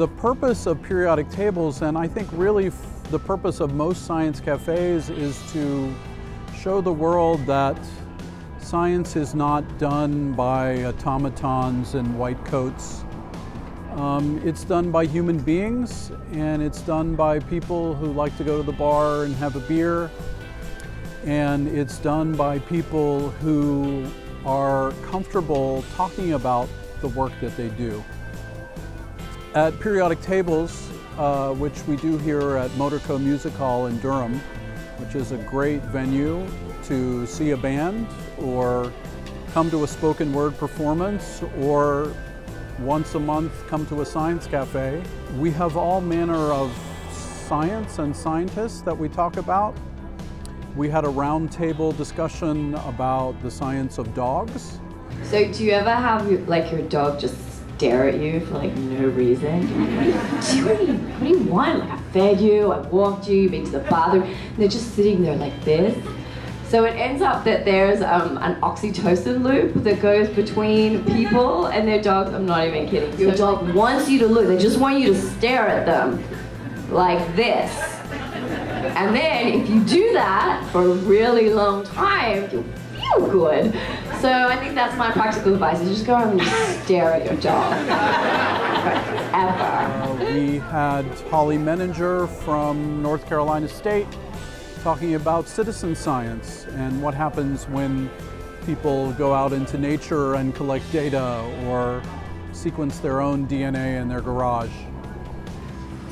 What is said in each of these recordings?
The purpose of periodic tables, and I think really the purpose of most science cafes, is to show the world that science is not done by automatons in white coats. It's done by human beings, and it's done by people who like to go to the bar and have a beer, and it's done by people who are comfortable talking about the work that they do. At Periodic Tables, which we do here at Motorco Music Hall in Durham, which is a great venue to see a band or come to a spoken word performance, or once a month come to a science cafe. We have all manner of science and scientists that we talk about. We had a round table discussion about the science of dogs. So do you ever have your dog just stare at you for no reason? What are you doing? What do you want? I fed you, I walked you, you've been to the bathroom, and they're just sitting there like this. So it ends up that there's an oxytocin loop that goes between people and their dogs. I'm not even kidding. Your dog wants you to look, they just want you to stare at them like this. And then if you do that for a really long time, you'll feel good. So I think that's my practical advice, is just go and stare at your dog forever. We had Holly Menninger from North Carolina State talking about citizen science and what happens when people go out into nature and collect data or sequence their own DNA in their garage.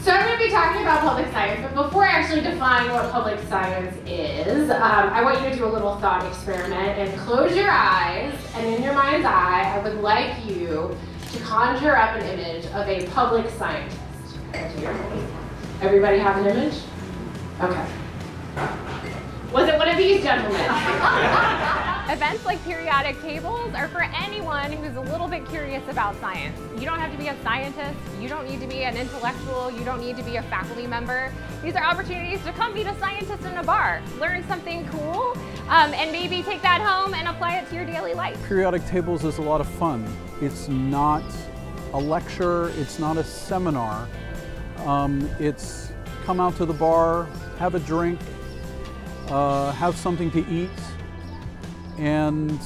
So I'm going to be talking about public science, but before I actually define what public science is, I want you to do a little thought experiment and close your eyes, and in your mind's eye, I would like you to conjure up an image of a public scientist. Everybody have an image? Okay. Was it one of these gentlemen? Events like periodic tables are for anyone who's a little bit curious about science. You don't have to be a scientist, you don't need to be an intellectual, you don't need to be a faculty member. These are opportunities to come meet a scientist in a bar, learn something cool, and maybe take that home and apply it to your daily life. Periodic tables is a lot of fun. It's not a lecture, it's not a seminar. It's come out to the bar, have a drink, have something to eat, and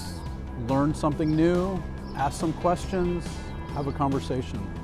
learn something new, ask some questions, have a conversation.